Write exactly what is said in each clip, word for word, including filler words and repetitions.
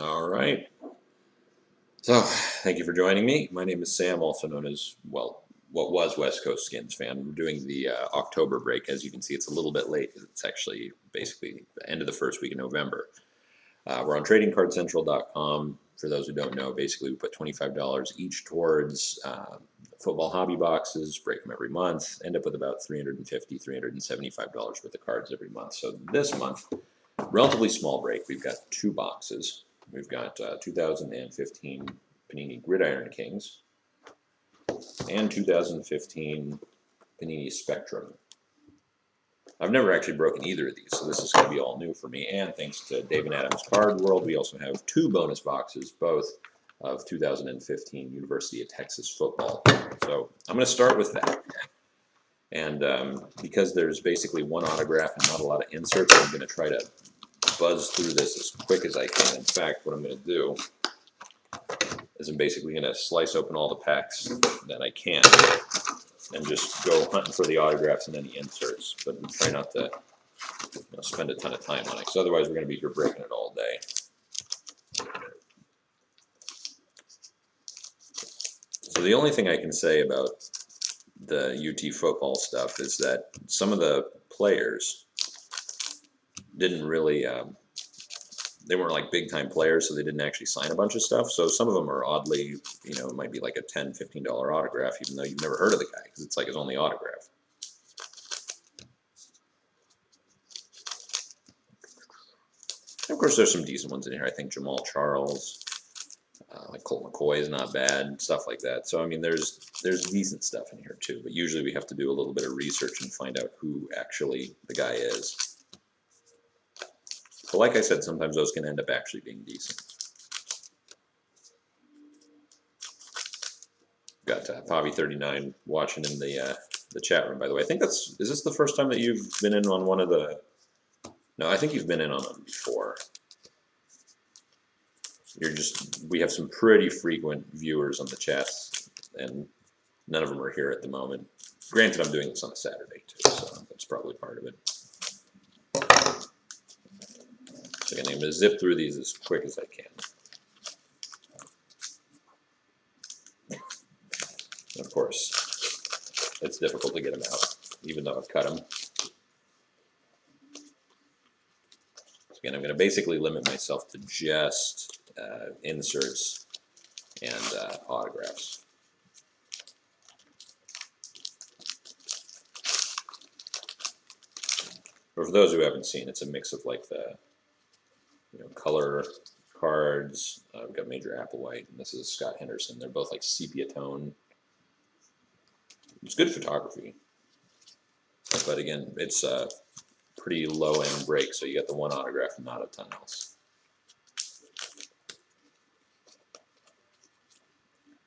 All right. So, thank you for joining me. My name is Sam, also known as, well, what was West Coast Skins fan. We're doing the uh, October break. As you can see, it's a little bit late. It's actually basically the end of the first week of November. Uh, we're on trading card central dot com. For those who don't know, basically we put twenty-five dollars each towards uh, football hobby boxes, break them every month, end up with about three hundred fifty dollars, three hundred seventy-five dollars worth of cards every month. So this month, relatively small break. We've got two boxes. We've got uh, two thousand fifteen Panini Gridiron Kings and two thousand fifteen Panini Spectrum. I've never actually broken either of these, so this is going to be all new for me. And thanks to Dave and Adam's Card World, we also have two bonus boxes, both of two thousand fifteen University of Texas football. So I'm going to start with that. And um, because there's basically one autograph and not a lot of inserts, I'm going to try to buzz through this as quick as I can. In fact, what I'm going to do is I'm basically going to slice open all the packs that I can and just go hunting for the autographs and any inserts, but try not to, you know, spend a ton of time on it, because otherwise we're going to be here breaking it all day. So the only thing I can say about the U T football stuff is that some of the players didn't really, um, they weren't like big-time players, so they didn't actually sign a bunch of stuff. So some of them are oddly, you know, it might be like a ten, fifteen dollar autograph, even though you've never heard of the guy, because it's like his only autograph. And of course, there's some decent ones in here. I think Jamal Charles, uh, like Colt McCoy is not bad, stuff like that. So, I mean, there's, there's decent stuff in here, too. But usually we have to do a little bit of research and find out who actually the guy is. But like I said, sometimes those can end up actually being decent. Got uh, Pavi thirty-nine watching in the uh, the chat room, by the way. I think that's, is this the first time that you've been in on one of the, no, I think you've been in on them before. You're just, we have some pretty frequent viewers on the chats, and none of them are here at the moment. Granted, I'm doing this on a Saturday, too, so that's probably part of it. I'm going to zip through these as quick as I can. And of course, it's difficult to get them out, even though I've cut them. So again, I'm going to basically limit myself to just uh, inserts and uh, autographs. But for those who haven't seen, it's a mix of like the, you know, color cards. Uh, we've got Major Applewhite, and this is Scott Henderson. They're both like sepia tone. It's good photography, but again, it's a pretty low end break, so you got the one autograph and not a ton else.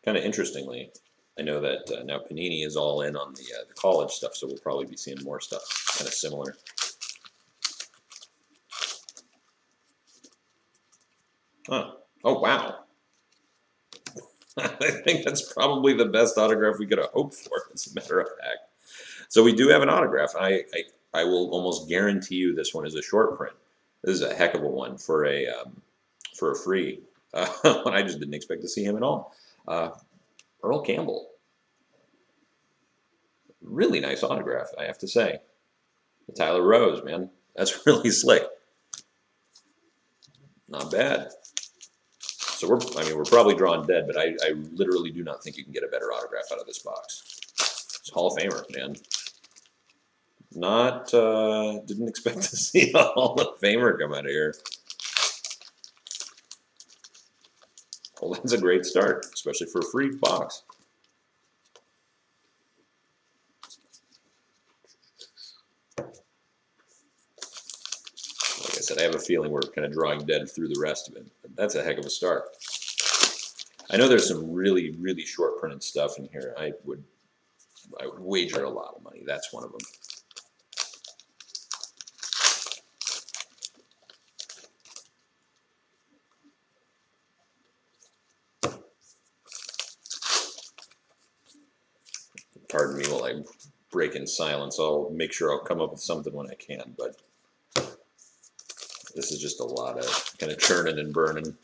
Kind of interestingly, I know that uh, now Panini is all in on the, uh, the college stuff, so we'll probably be seeing more stuff kind of similar. Huh. Oh, wow. I think that's probably the best autograph we could have hoped for, as a matter of fact. So we do have an autograph. I, I, I will almost guarantee you this one is a short print. This is a heck of a one for a, um, for a free. Uh, I just didn't expect to see him at all. Uh, Earl Campbell. Really nice autograph, I have to say. The Tyler Rose, man. That's really slick. Not bad. So we're, I mean, we're probably drawn dead, but I, I literally do not think you can get a better autograph out of this box. It's Hall of Famer, man. Not, uh, didn't expect to see a Hall of Famer come out of here. Well, that's a great start, especially for a free box. I have a feeling we're kind of drawing dead through the rest of it. But that's a heck of a start. I know there's some really, really short printed stuff in here. I would, I would wager a lot of money. That's one of them. Pardon me while I break in silence. I'll make sure I'll come up with something when I can, but this is just a lot of kind of churning and burning.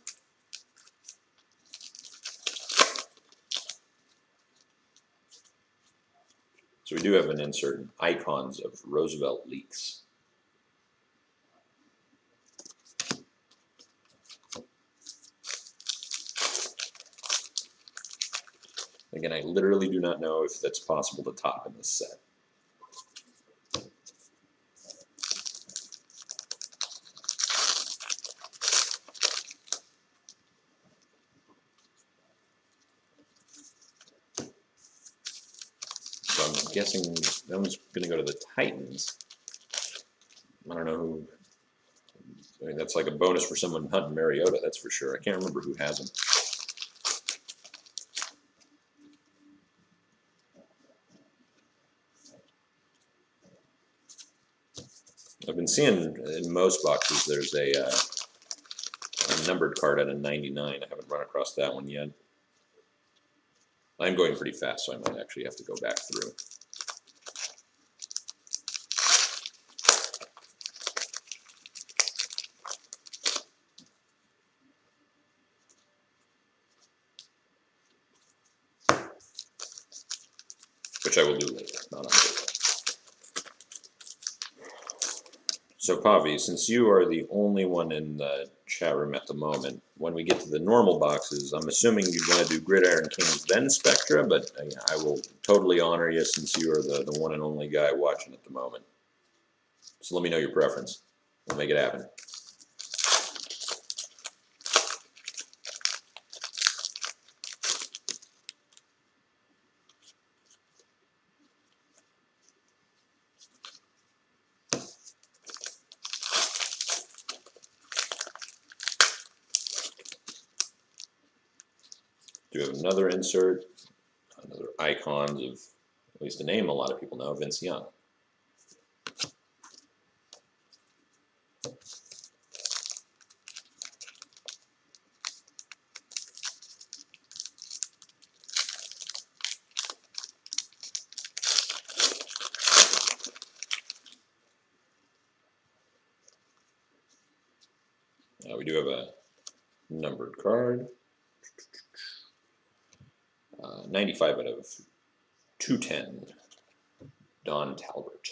we do have an insert in Icons of Roosevelt Leaks. Again, I literally do not know if that's possible to top in this set. So I'm guessing that one's going to go to the Titans. I don't know who. I mean, that's like a bonus for someone hunting Mariota, that's for sure. I can't remember who has him. I've been seeing in most boxes there's a, uh, a numbered card at a ninety-nine. I haven't run across that one yet. I'm going pretty fast, so I might actually have to go back through. Which I will do later, not on the way. So Pavi, since you are the only one in the chat room at the moment, when we get to the normal boxes, I'm assuming you want to do Gridiron Kings then Spectra, but I will totally honor you since you are the, the one and only guy watching at the moment. So let me know your preference. We'll make it happen. Do have another insert, another Icons of, at least a name a lot of people know, Vince Young. Now we do have a numbered card. ninety-five out of two ten, Don Talbert.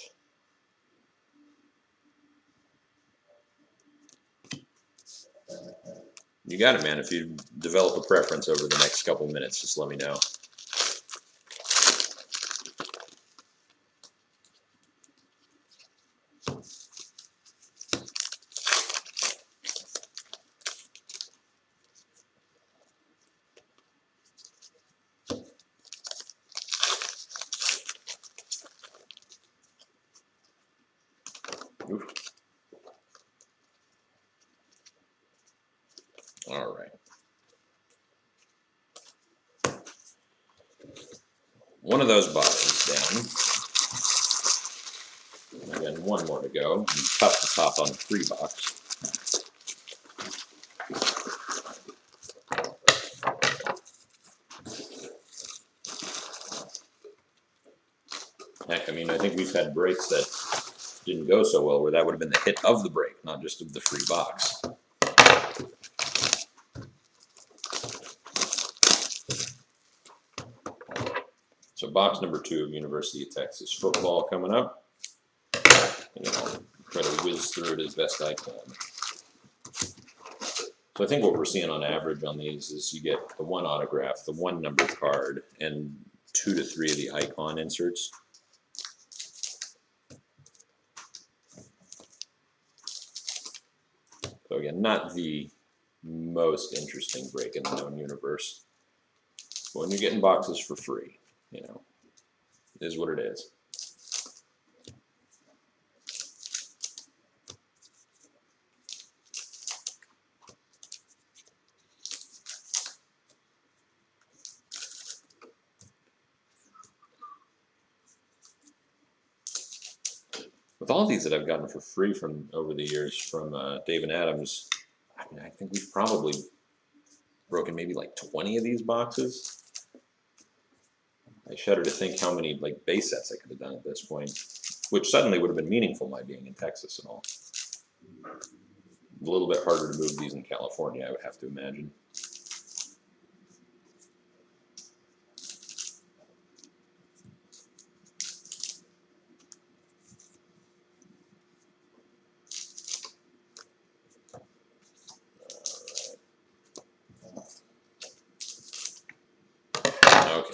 You got it, man. If you develop a preference over the next couple minutes, just let me know. All right. One of those boxes down. And again, one more to go. Top to top on three box. Heck, I mean, I think we've had breaks that didn't go so well where that would have been the hit of the break, not just of the free box. So box number two of University of Texas football coming up. And I'll try to whiz through it as best I can. So I think what we're seeing on average on these is you get the one autograph, the one numbered card, and two to three of the icon inserts. So again, not the most interesting break in the known universe. But when you're getting boxes for free, you know, it is what it is. With all these that I've gotten for free from over the years from uh, Dave and Adam's, I mean, I think we've probably broken maybe like twenty of these boxes. I shudder to think how many like base sets I could have done at this point, which suddenly would have been meaningful, my being in Texas and all. A little bit harder to move these in California, I would have to imagine.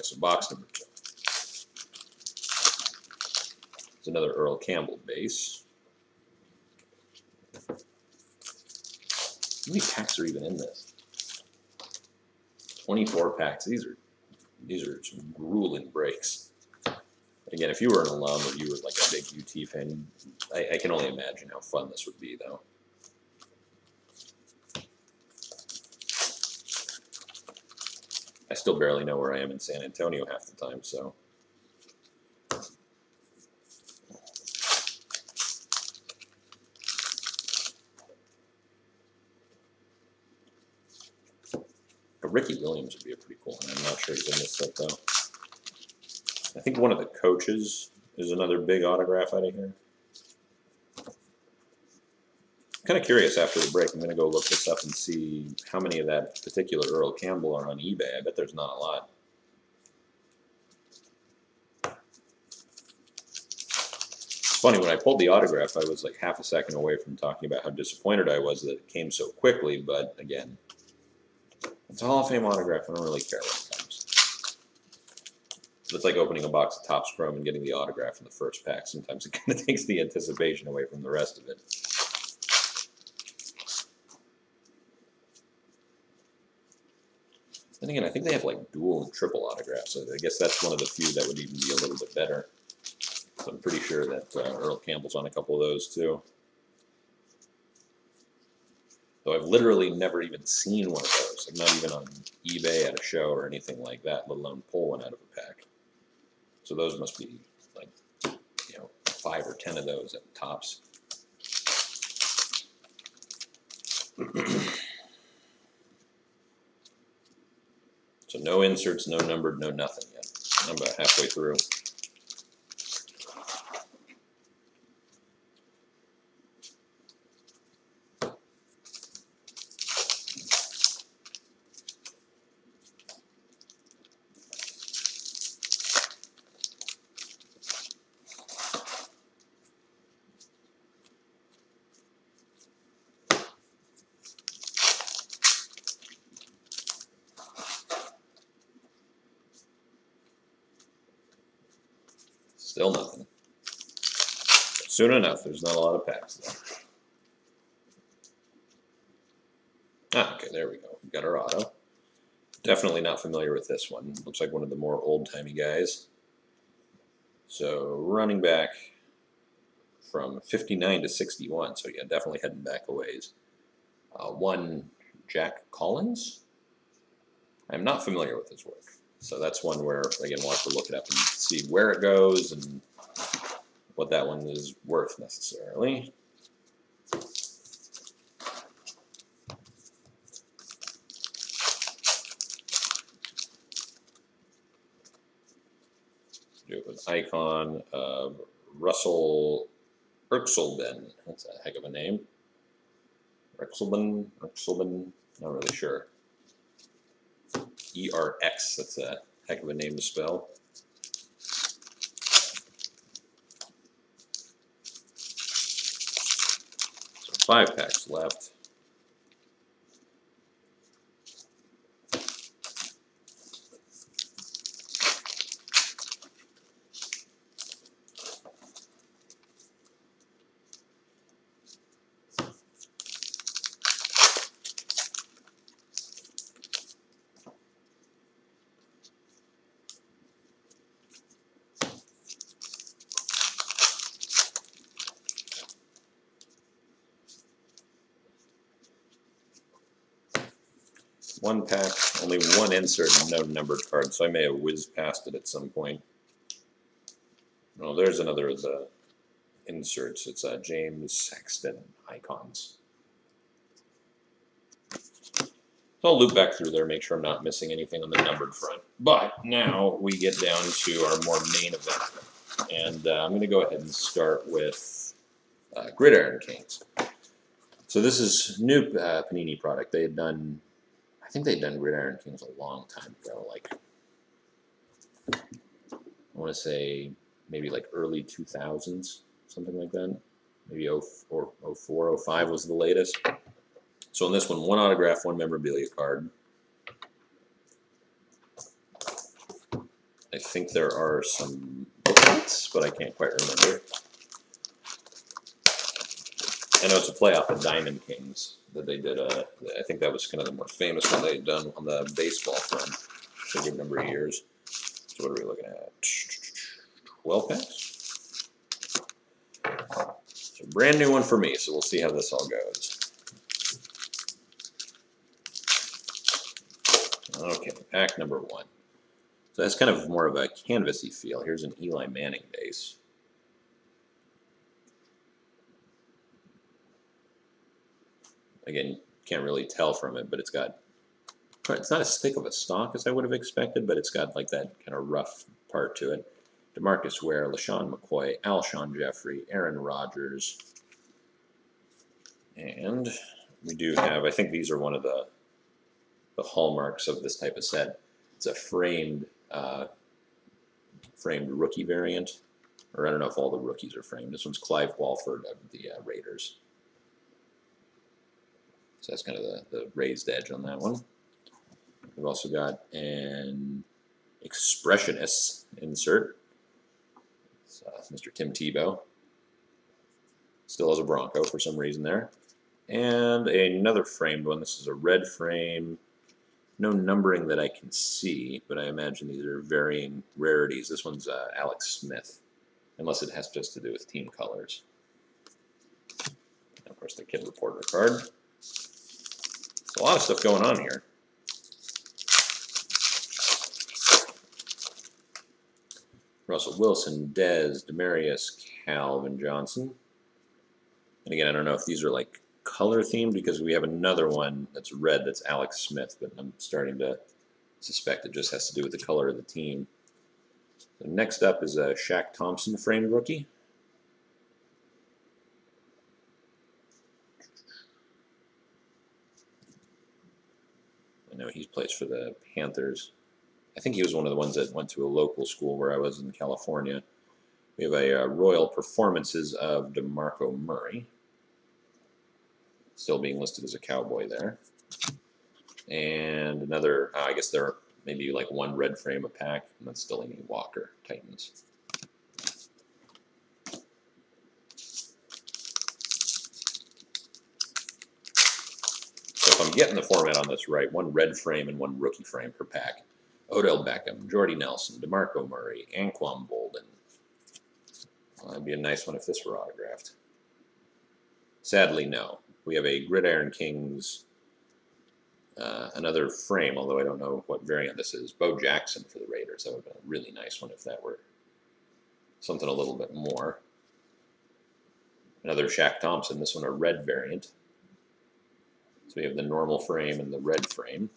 So box number two. It's another Earl Campbell base. How many packs are even in this? twenty-four packs. These are these are some grueling breaks. Again, if you were an alum or you were like a big U T fan, I, I can only imagine how fun this would be, though. I still barely know where I am in San Antonio half the time, so. But Ricky Williams would be a pretty cool one. I'm not sure he's in this set, though. I think one of the coaches is another big autograph out of here. I'm kind of curious after the break. I'm going to go look this up and see how many of that particular Earl Campbell are on eBay. I bet there's not a lot. It's funny, when I pulled the autograph, I was like half a second away from talking about how disappointed I was that it came so quickly, but again, it's a Hall of Fame autograph. I don't really care about it. It's like opening a box of Topps Chrome and getting the autograph in the first pack. Sometimes it kind of takes the anticipation away from the rest of it. Then again, I think they have like dual and triple autographs. I guess that's one of the few that would even be a little bit better. So I'm pretty sure that uh, Earl Campbell's on a couple of those too. Though I've literally never even seen one of those. Like not even on eBay at a show or anything like that, let alone pull one out of a pack. So those must be like, you know, five or ten of those at Tops. So no inserts, no numbered, no nothing yet. I'm about halfway through. Still nothing. Soon enough, there's not a lot of packs left. Ah, okay, there we go. We've got our auto. Definitely not familiar with this one. Looks like one of the more old-timey guys. So, running back from fifty-nine to sixty-one. So, yeah, definitely heading back a ways. Uh, one, Jack Collins. I'm not familiar with his work. So that's one where, again, we'll have to look it up and see where it goes and what that one is worth necessarily. Do it with icon of Russell Erxleben. That's a heck of a name. Erxleben, Erxleben, not really sure. E R X, that's a heck of a name to spell. So five packs left. One pack, only one insert and no numbered card, so I may have whizzed past it at some point. Oh, there's another of the inserts. It's uh, James Sexton icons. So I'll loop back through there, make sure I'm not missing anything on the numbered front. But now we get down to our more main event. And uh, I'm going to go ahead and start with uh, Gridiron Kings. So this is new uh, Panini product. They had done... I think they'd done Gridiron Kings a long time ago, like, I want to say maybe like early two thousands, something like that. Maybe oh four, oh five was the latest. So in this one, one autograph, one memorabilia card. I think there are some booklets, but I can't quite remember. I know it's a playoff of Diamond Kings that they did. Uh, I think that was kind of the more famous one they'd done on the baseball front for a good number of years. So what are we looking at? twelve packs? It's a brand new one for me, so we'll see how this all goes. Okay, pack number one. So that's kind of more of a canvasy feel. Here's an Eli Manning base. Again, can't really tell from it, but it's got, it's not as thick of a stock as I would have expected, but it's got like that kind of rough part to it. DeMarcus Ware, LaShawn McCoy, Alshon Jeffrey, Aaron Rodgers. And we do have, I think these are one of the, the hallmarks of this type of set. It's a framed, uh, framed rookie variant, or I don't know if all the rookies are framed. This one's Clive Walford of the uh, Raiders. So that's kind of the, the raised edge on that one. We've also got an Expressionist insert. It's uh, Mister Tim Tebow. Still has a Bronco for some reason there. And another framed one. This is a red frame. No numbering that I can see, but I imagine these are varying rarities. This one's uh, Alex Smith, unless it has just to do with team colors. And of course, the Kid Reporter card. A lot of stuff going on here. Russell Wilson, Dez, Demarius, Calvin Johnson. And again, I don't know if these are like color themed because we have another one that's red that's Alex Smith, but I'm starting to suspect it just has to do with the color of the team. So next up is a Shaq Thompson framed rookie. No, he plays for the Panthers. I think he was one of the ones that went to a local school where I was in California. We have a uh, Royal Performances of DeMarco Murray. Still being listed as a Cowboy there. And another, uh, I guess there are maybe like one red frame a pack, and that's Delaney Walker, Titans. I'm getting the format on this right. One red frame and one rookie frame per pack. Odell Beckham, Jordy Nelson, DeMarco Murray, Anquan Boldin. Well, that'd be a nice one if this were autographed. Sadly, no. We have a Gridiron Kings, uh, another frame, although I don't know what variant this is. Bo Jackson for the Raiders. That would have been a really nice one if that were something a little bit more. Another Shaq Thompson. This one a red variant. So we have the normal frame and the red frame.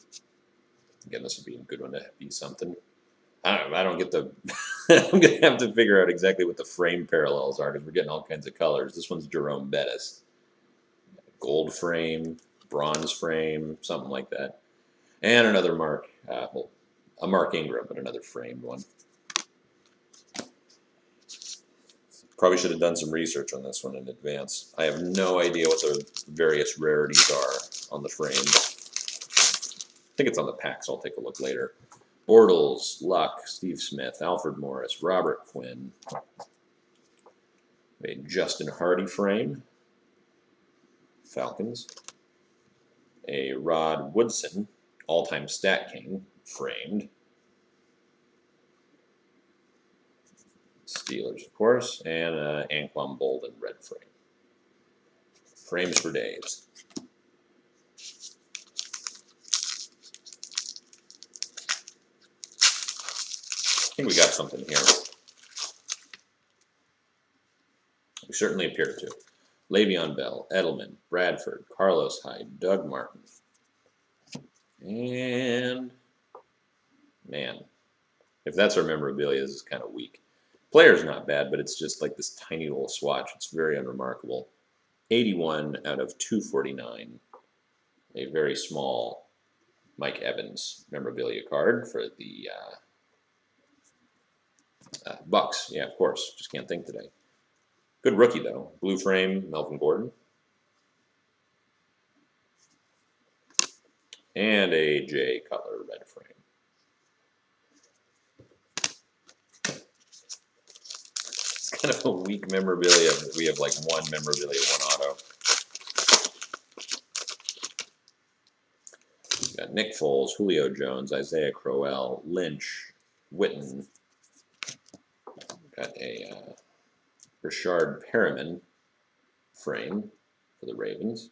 Again, this would be a good one to be something. I don't, I don't get the... I'm going to have to figure out exactly what the frame parallels are because we're getting all kinds of colors. This one's Jerome Bettis. Gold frame, bronze frame, something like that. And another Mark, uh, well, a Mark Ingram, but another framed one. Probably should have done some research on this one in advance. I have no idea what the various rarities are on the frame. I think it's on the packs. I'll take a look later. Bortles, Luck, Steve Smith, Alfred Morris, Robert Quinn. A Justin Hardy frame. Falcons. A Rod Woodson, all-time stat king, framed. Steelers, of course, and uh, Anquan Boldin red frame. Frames for days. I think we got something here. We certainly appear to. Le'Veon Bell, Edelman, Bradford, Carlos Hyde, Doug Martin. And, man, if that's our memorabilia, this is kind of weak. Player's not bad, but it's just like this tiny little swatch. It's very unremarkable. eighty-one out of two forty-nine. A very small Mike Evans memorabilia card for the uh, uh, Bucks. Yeah, of course. Just can't think today. Good rookie, though. Blue frame, Melvin Gordon. And a Jay Cutler red frame. kind of a weak memorabilia. We have like one memorabilia, one auto. We've got Nick Foles, Julio Jones, Isaiah Crowell, Lynch, Witten. We've got a uh, Rashard Perriman frame for the Ravens.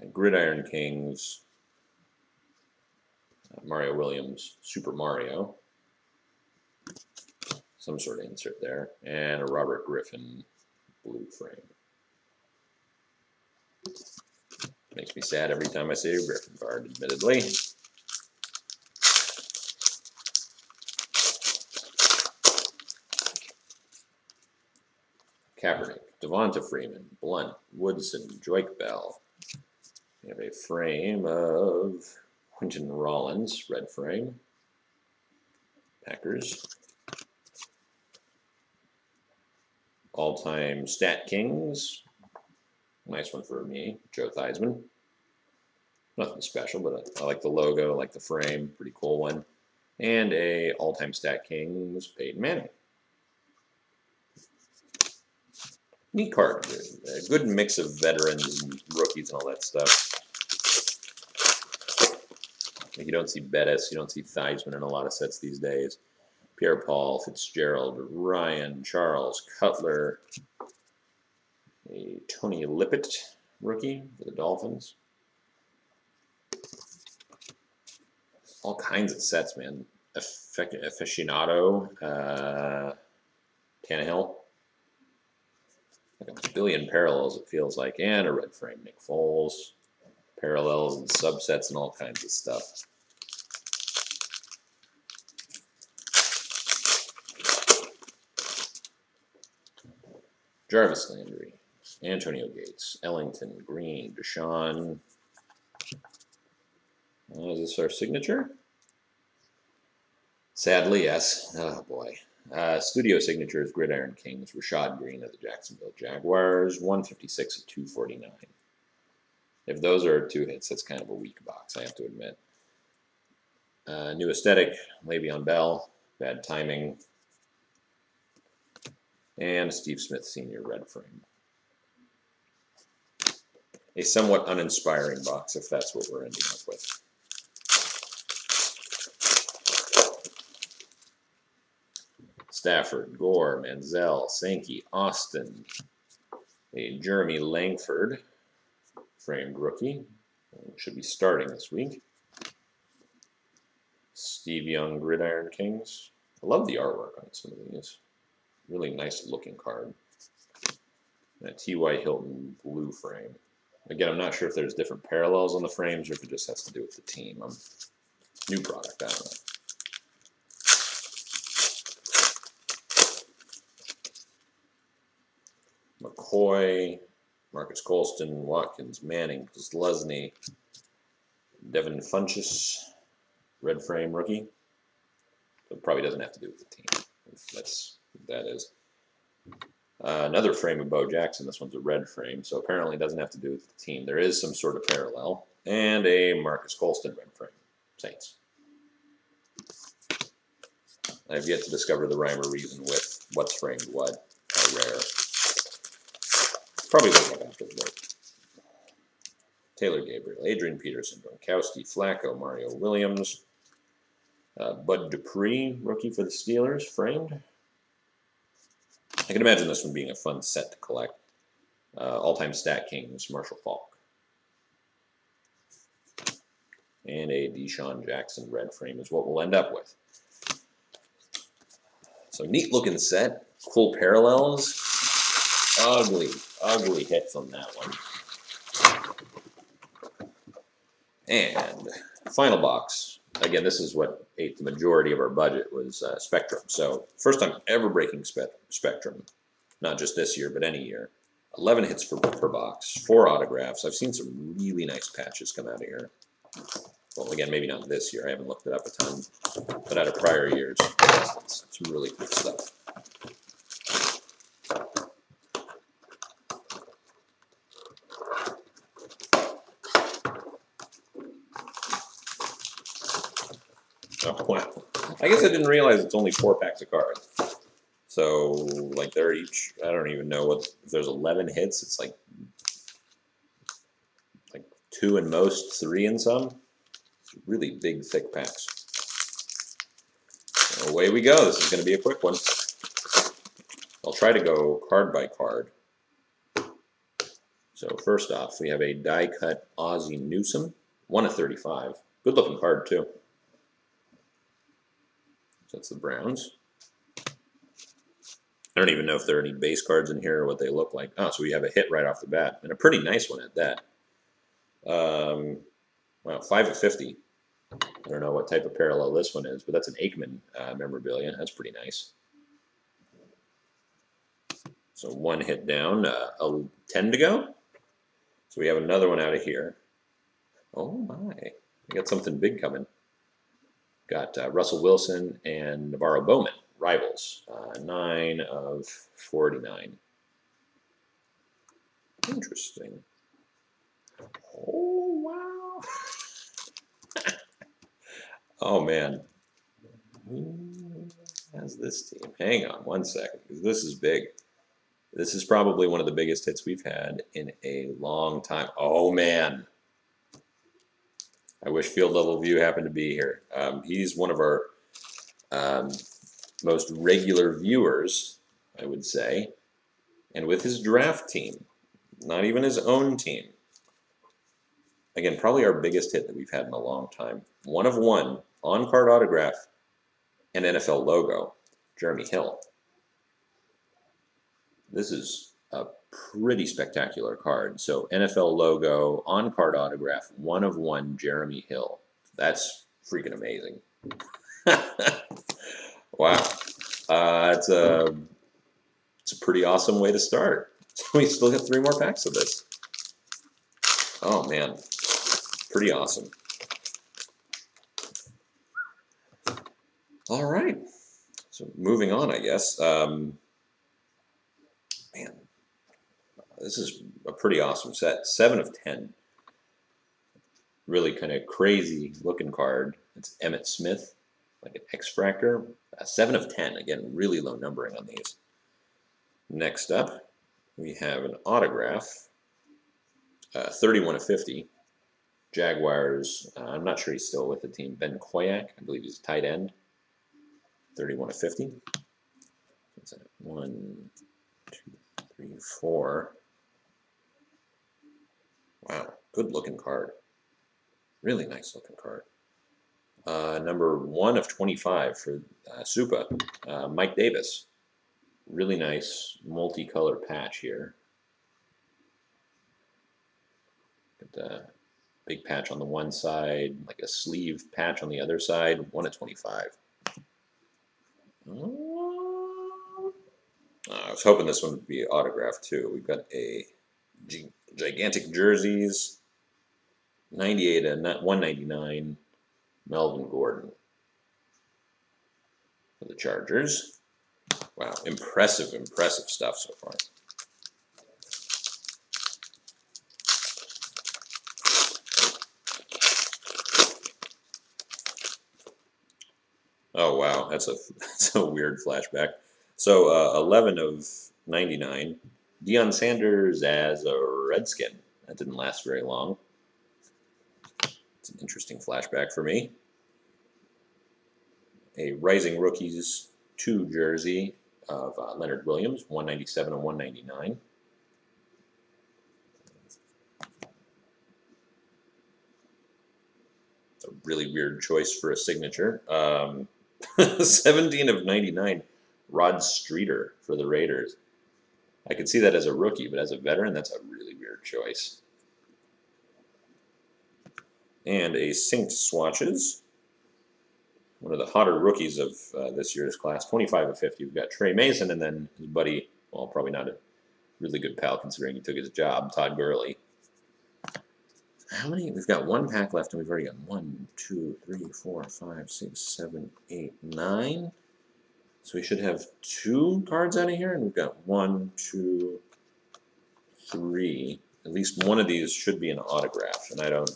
And Gridiron Kings, uh, Mario Williams, Super Mario. Some sort of insert there. And a Robert Griffin blue frame. Makes me sad every time I see a Griffin card, admittedly. Kaepernick, Devonta Freeman, Blunt, Woodson, Joyke Bell. We have a frame of Quentin Rollins, red frame. Packers. All-time Stat Kings. Nice one for me, Joe Theismann. Nothing special, but I like the logo, I like the frame, pretty cool one. And a all-time Stat Kings, Peyton Manning. Neat card. A good mix of veterans and rookies and all that stuff. You don't see Bettis, you don't see Theismann in a lot of sets these days. Pierre Paul, Fitzgerald, Ryan, Charles, Cutler. A Tony Lippett rookie for the Dolphins. All kinds of sets, man. Aficionado, uh, Tannehill. Like a billion parallels, it feels like. And a red frame, Nick Foles. Parallels and subsets and all kinds of stuff. Jarvis Landry, Antonio Gates, Ellington, Green, Deshaun. Uh, is this our signature? Sadly, yes. Oh, boy. Uh, studio signatures, Gridiron Kings, Rashad Green of the Jacksonville Jaguars, one fifty-six of two forty-nine. If those are two hits, that's kind of a weak box, I have to admit. Uh, new aesthetic, Le'Veon Bell, bad timing. And Steve Smith Senior red frame. A somewhat uninspiring box, if that's what we're ending up with. Stafford, Gore, Manziel, Sankey, Austin, a Jeremy Langford framed rookie, should be starting this week. Steve Young, Gridiron Kings. I love the artwork on some of these. Really nice looking card. And a T Y Hilton blue frame. Again, I'm not sure if there's different parallels on the frames or if it just has to do with the team. I'm, new product, I don't know. McCoy, Marcus Colston, Watkins, Manning, Zelezny, Devin Funchess, red frame rookie. It probably doesn't have to do with the team. That's what that is. Uh, another frame of Bo Jackson. This one's a red frame, so apparently it doesn't have to do with the team. There is some sort of parallel. And a Marcus Colston red frame. Saints. I've yet to discover the rhyme or reason with what's framed what, how rare. Probably look up after the break. Taylor Gabriel, Adrian Peterson, Gronkowski, Flacco, Mario Williams, uh, Bud Dupree, rookie for the Steelers, framed. I can imagine this one being a fun set to collect. Uh, all-time Stat Kings, Marshall Faulk. And a Deshaun Jackson red frame is what we'll end up with. So neat looking set, cool parallels. Ugly, ugly hits on that one. And final box. Again, this is what ate the majority of our budget was uh, Spectrum. So first time ever breaking spe Spectrum. Not just this year, but any year. eleven hits per, per box, four autographs. I've seen some really nice patches come out of here. Well, again, maybe not this year. I haven't looked it up a ton. But out of prior years, some really cool stuff. Oh, wow. I guess I didn't realize it's only four packs of cards. So, like, they're each, I don't even know what, if there's eleven hits, it's like, like two in most, three in some. Really big, thick packs. Away we go. This is going to be a quick one. I'll try to go card by card. So first off, we have a die-cut Ozzie Newsome, one of thirty-five. Good-looking card, too. That's the Browns. I don't even know if there are any base cards in here or what they look like. Oh, so we have a hit right off the bat, and a pretty nice one at that. Um, wow, five of fifty. I don't know what type of parallel this one is, but that's an Aikman uh, memorabilia. That's pretty nice. So one hit down, uh, a ten to go. So we have another one out of here. Oh my, we got something big coming. Got uh, Russell Wilson and Navarro Bowman, rivals. Uh, nine of forty-nine. Interesting. Oh wow. Oh, man. Who has this team? Hang on one second, because this is big. This is probably one of the biggest hits we've had in a long time. Oh, man. I wish Field Level View happened to be here. Um, he's one of our um, most regular viewers, I would say, and with his draft team, not even his own team. Again, probably our biggest hit that we've had in a long time. One of one, on-card autograph, and N F L logo, Jeremy Hill. This is a pretty spectacular card. So N F L logo, on-card autograph, one of one, Jeremy Hill. That's freaking amazing. Wow. Uh, it's, a, it's a pretty awesome way to start. We still have three more packs of this. Oh, man. Pretty awesome. All right. So moving on, I guess. Um, man, this is a pretty awesome set. seven of ten. Really kind of crazy looking card. It's Emmitt Smith, like an X-Fractor. Uh, seven of ten. Again, really low numbering on these. Next up, we have an autograph. Uh, thirty-one of fifty. Jaguars, uh, I'm not sure he's still with the team. Ben Koyak, I believe he's a tight end. thirty-one of fifty. What's that? One, two, three, four. Wow, good looking card. Really nice looking card. Uh, number one of twenty-five for uh, Supa, uh, Mike Davis. Really nice multicolor patch here. Got a big patch on the one side, like a sleeve patch on the other side. one of twenty-five. Oh, I was hoping this one would be autographed too. We've got a G gigantic jerseys, ninety-eight and one ninety-nine, Melvin Gordon for the Chargers. Wow, impressive, impressive stuff so far. Oh, wow, that's a, that's a weird flashback. So, uh, eleven of ninety-nine, Deion Sanders as a Redskin. That didn't last very long. It's an interesting flashback for me. A Rising Rookies two jersey of uh, Leonard Williams, one ninety-seven and one ninety-nine. It's a really weird choice for a signature. Um... seventeen of ninety-nine, Rod Streeter for the Raiders. I could see that as a rookie, but as a veteran, that's a really weird choice. And a Synced Swatches, one of the hotter rookies of uh, this year's class, twenty-five of fifty. We've got Trey Mason and then his buddy, well, probably not a really good pal considering he took his job, Todd Gurley. How many? We've got one pack left, and we've already got one, two, three, four, five, six, seven, eight, nine. So we should have two cards out of here, and we've got one, two, three. At least one of these should be an autograph, and I don't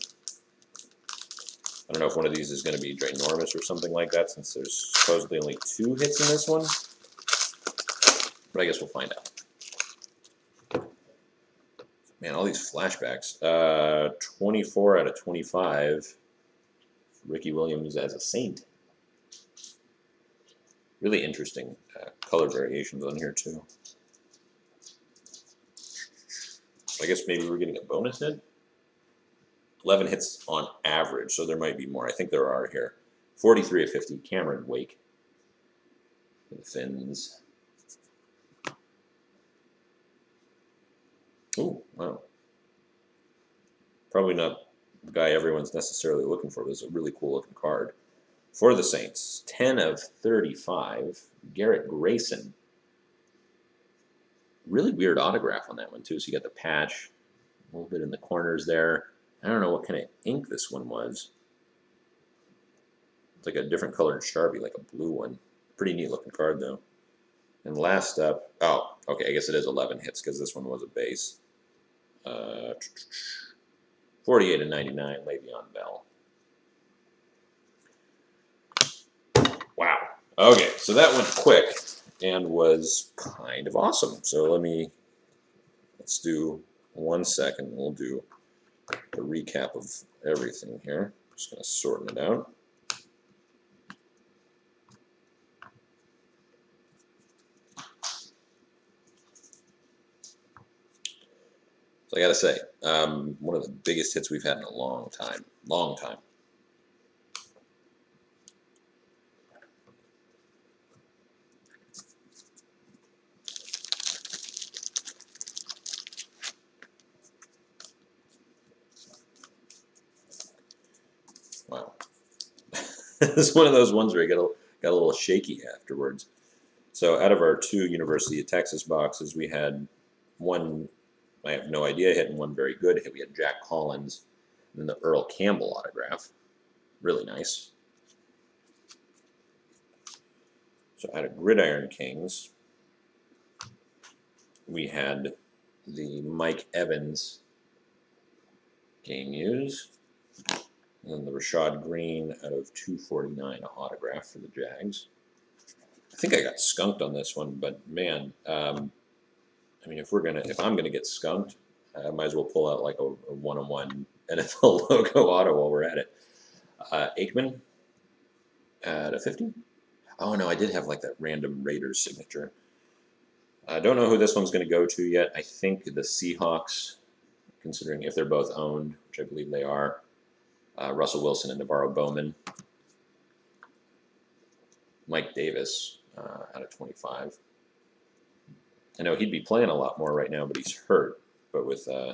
I don't know if one of these is going to be ginormous or something like that, since there's supposedly only two hits in this one. But I guess we'll find out. Man, all these flashbacks. Uh, twenty-four out of twenty-five. Ricky Williams as a Saint. Really interesting uh, color variations on here, too. I guess maybe we're getting a bonus hit. eleven hits on average, so there might be more. I think there are here. forty-three of fifty, Cameron Wake for the Finns. Oh, wow. Probably not the guy everyone's necessarily looking for, but it's a really cool-looking card. For the Saints, ten of thirty-five, Garrett Grayson. Really weird autograph on that one, too. So you got the patch, a little bit in the corners there. I don't know what kind of ink this one was. It's like a different colored Sharpie, like a blue one. Pretty neat looking card, though. And last up, oh, okay, I guess it is eleven hits because this one was a base. Uh, forty-eight of ninety-nine, Le'Veon Bell. Wow. Okay, so that went quick and was kind of awesome. So let me, let's do one second. We'll do a recap of everything here. I'm just going to sort it out. So I got to say, um, one of the biggest hits we've had in a long time. Long time. This is one of those ones where it got a, got a little shaky afterwards. So out of our two University of Texas boxes, we had one, I have no idea, hit, and one very good hit. We had Jack Collins and then the Earl Campbell autograph. Really nice. So out of Gridiron Kings, we had the Mike Evans game used. And then the Rashad Green out of two forty-nine, a autograph for the Jags. I think I got skunked on this one, but man, um, I mean, if we're gonna, if I'm gonna get skunked, I might as well pull out like a, a one-on-one N F L logo auto while we're at it. Uh, Aikman out of fifty. Oh no, I did have like that random Raiders signature. I don't know who this one's gonna go to yet. I think the Seahawks, considering if they're both owned, which I believe they are. Uh, Russell Wilson and Navarro Bowman. Mike Davis uh, out of twenty-five. I know he'd be playing a lot more right now, but he's hurt. But with uh,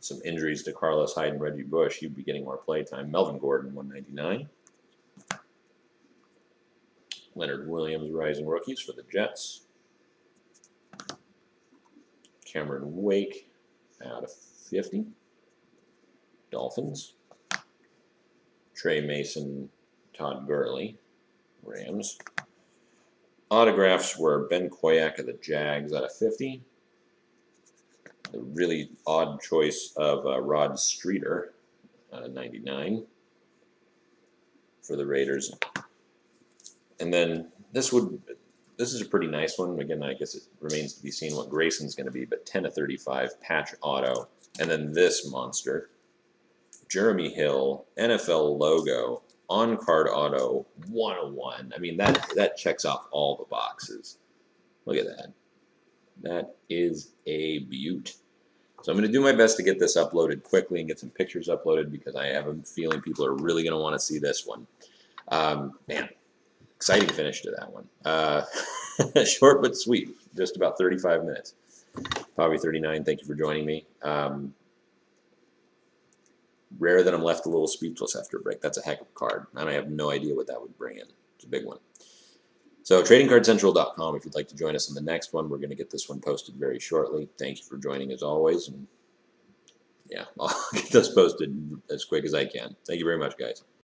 some injuries to Carlos Hyde and Reggie Bush, he'd be getting more play time. Melvin Gordon, one ninety-nine. Leonard Williams, Rising Rookies for the Jets. Cameron Wake out of fifty. Dolphins. Trey Mason, Todd Gurley, Rams. Autographs were Ben Koyak of the Jags out of fifty. The really odd choice of uh, Rod Streeter out of ninety-nine for the Raiders. And then this would, this is a pretty nice one. Again, I guess it remains to be seen what Grayson's going to be, but ten of thirty-five, patch auto. And then this monster. Jeremy Hill, N F L logo, on-card auto, one oh one. I mean, that, that checks off all the boxes. Look at that. That is a beaut. So I'm going to do my best to get this uploaded quickly and get some pictures uploaded because I have a feeling people are really going to want to see this one. Um, man, exciting finish to that one. Uh, short but sweet, just about thirty-five minutes. Probably thirty-nine, thank you for joining me. Um, Rare that I'm left a little speechless after a break. That's a heck of a card, and I have no idea what that would bring in. It's a big one. So trading card central dot com if you'd like to join us on the next one. We're going to get this one posted very shortly. Thank you for joining as always. And yeah, I'll get those posted as quick as I can. Thank you very much, guys.